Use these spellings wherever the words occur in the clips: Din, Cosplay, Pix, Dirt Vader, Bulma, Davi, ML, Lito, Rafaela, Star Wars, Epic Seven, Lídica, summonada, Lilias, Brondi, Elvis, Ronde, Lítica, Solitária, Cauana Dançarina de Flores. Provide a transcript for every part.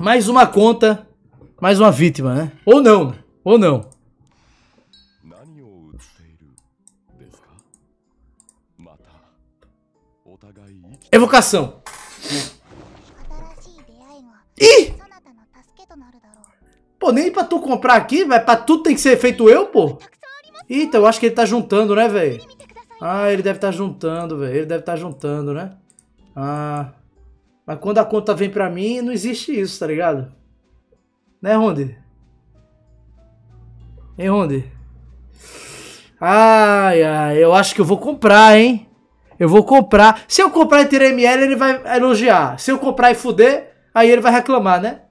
Mais uma conta, mais uma vítima, né? Ou não, ou não. Evocação. Ih! Pô, nem pra tu comprar aqui, velho. Pra tudo tem que ser feito eu, pô. Eita, eu acho que ele tá juntando, né, velho? Ah, ele deve tá juntando, velho. Ele deve tá juntando, né? Ah... Mas quando a conta vem pra mim, não existe isso, tá ligado? Né, Ronde? Hein, Ronde? Ai, ai, eu acho que eu vou comprar, hein? Eu vou comprar. Se eu comprar e tirar ML, ele vai elogiar. Se eu comprar e fuder, aí ele vai reclamar, né?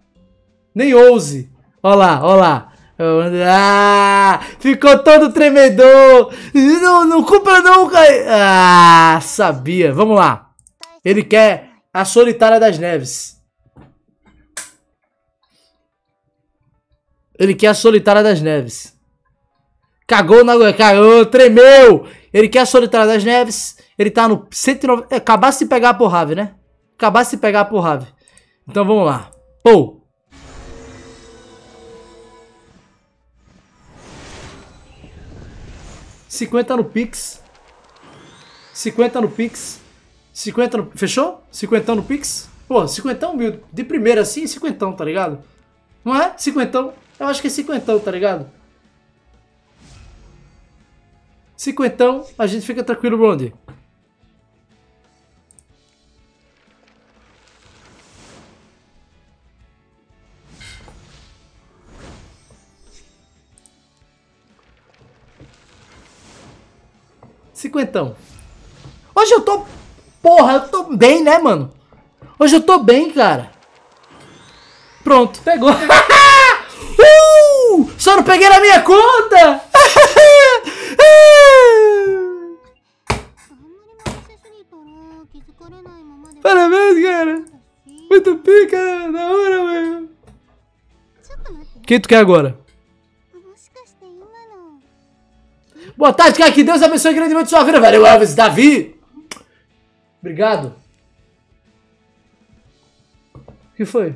Nem ouse. Ó lá, ó lá. Ah, ficou todo tremedor. Não, não compra não, cara. Ah, sabia. Vamos lá. Ele quer... A Solitária das Neves. Ele quer a Solitária das Neves. Cagou na... Cagou, tremeu. Ele quer a Solitária das Neves. Ele tá no... 190... Acabasse de pegar a porrave, né? Acabasse de pegar a porrave. Então vamos lá. Pô. $50 no Pix. 50 no... Fechou? 50 no Pix? Pô, 50 humilde. De primeira assim, 50, tá ligado? Não é? 50. Eu acho que é 50, tá ligado? 50, a gente fica tranquilo, Brondi. Cinquentão. Hoje eu tô... Porra, eu tô bem, né, mano? Hoje eu tô bem, cara. Pronto, pegou. Só não peguei na minha conta. Parabéns, cara. Muito pica, da hora, velho. Quem tu quer agora? Boa tarde, cara. Que Deus abençoe grandemente sua vida, velho. Elvis, Davi. Obrigado. O que foi?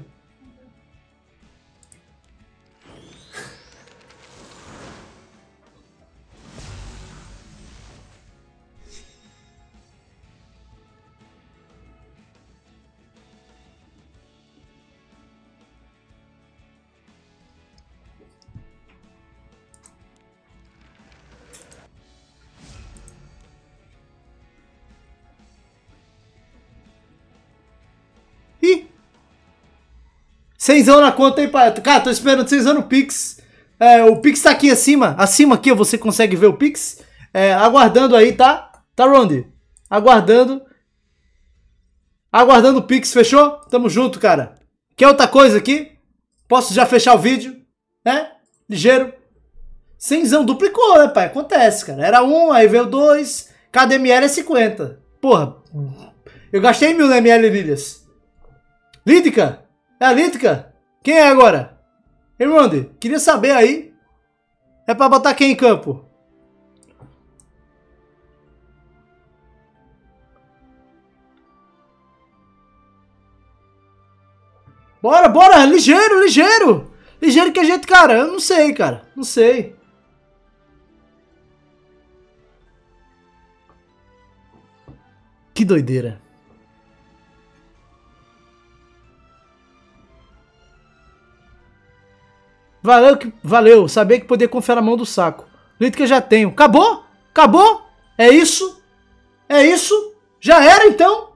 $100 na conta aí, pai. Cara, tô esperando $100 no Pix. É, o Pix tá aqui acima. Acima aqui, você consegue ver o Pix. É, aguardando aí, tá? Tá, Ronde? Aguardando. Aguardando o Pix, fechou? Tamo junto, cara. Quer outra coisa aqui? Posso já fechar o vídeo? Né? Ligeiro. $100 duplicou, né, pai? Acontece, cara. Era 1, aí veio 2. Cada ML é 50. Porra. Eu gastei 1000 na ML, Lilias. Lídica. É a Lítica? Quem é agora? Ei, Ronde, queria saber aí. É pra botar quem em campo? Bora, bora! Ligeiro, ligeiro! Ligeiro que a gente, cara, eu não sei, cara. Não sei. Que doideira. Valeu, valeu. Saber que poder confiar na mão do saco. Lito que eu já tenho. Acabou? Acabou? É isso? É isso? Já era, então?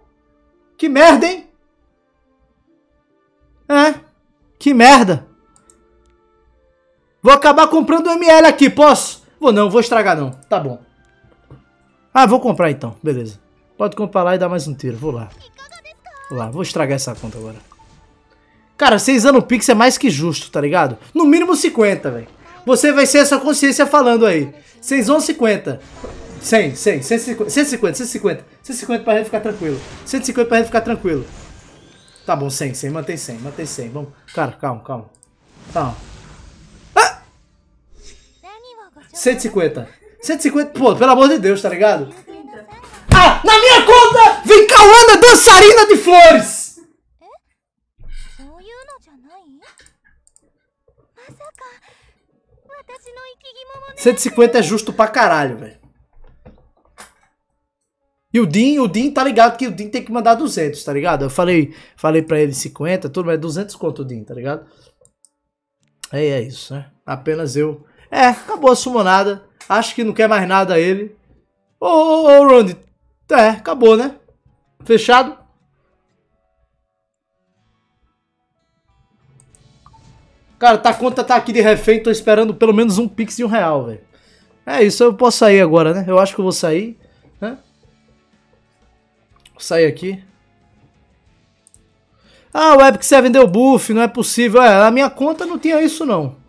Que merda, hein? É. Que merda. Vou acabar comprando o ML aqui, posso? Vou não, vou estragar não. Tá bom. Ah, vou comprar então. Beleza. Pode comprar lá e dar mais um tiro. Vou lá. Vou lá, vou estragar essa conta agora. Cara, $6 no Pix é mais que justo, tá ligado? No mínimo 50, velho. Você vai ser essa consciência falando aí. $6,50. 100, 100, 150, 150, 150. 150 pra gente ficar tranquilo. 150 pra gente ficar tranquilo. Tá bom, 100, 100, mantém 100, mantém 100. Vamos. Cara, calma, calma. Calma. Ah! 150. 150, pô, pelo amor de Deus, tá ligado? Ah, na minha conta vem Cauana Dançarina de Flores! 150 é justo pra caralho, velho. E o Din tá ligado que o Din tem que mandar 200, tá ligado? Eu falei pra ele 50, tudo, mas 200 conto o Din, tá ligado? Aí é isso, né? Apenas eu. É, acabou a sumonada. Acho que não quer mais nada ele. Ô, Ronde. É, acabou, né? Fechado? Cara, tá, a conta tá aqui de refém, tô esperando pelo menos um pix de R$1, velho. É isso, eu posso sair agora, né? Eu acho que eu vou sair, né? Vou sair aqui. Ah, o Epic Seven deu buff, não é possível. É, na minha conta não tinha isso, não.